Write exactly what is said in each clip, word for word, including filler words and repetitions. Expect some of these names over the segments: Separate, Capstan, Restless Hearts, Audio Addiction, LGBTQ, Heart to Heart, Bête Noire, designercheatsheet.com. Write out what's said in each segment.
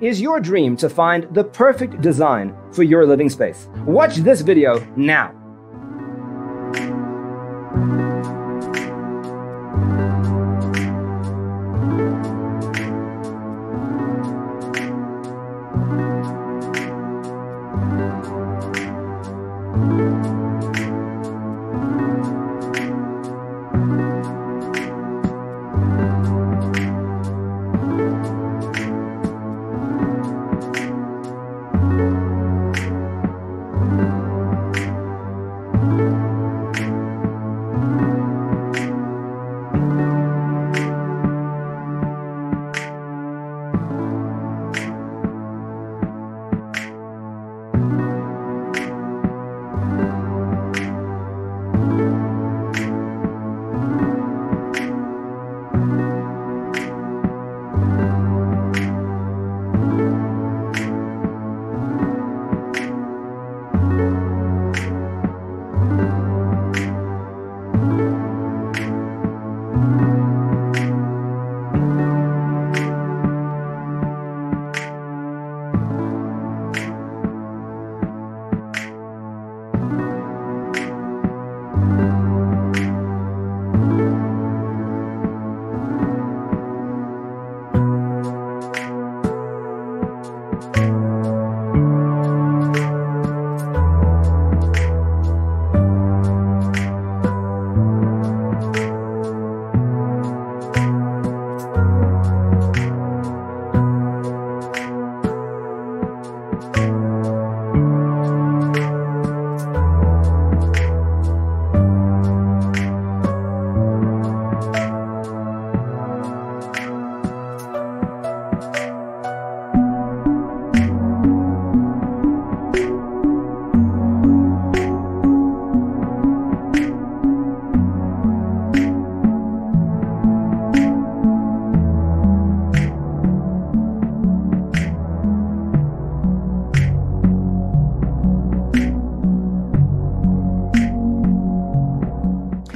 Is your dream to find the perfect design for your living space? Watch this video now.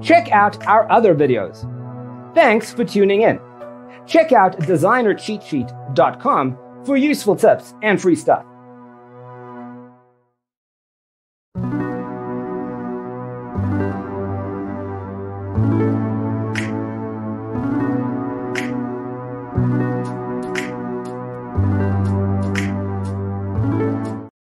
Check out our other videos. Thanks for tuning in. Check out designer cheat sheet dot com for useful tips and free stuff.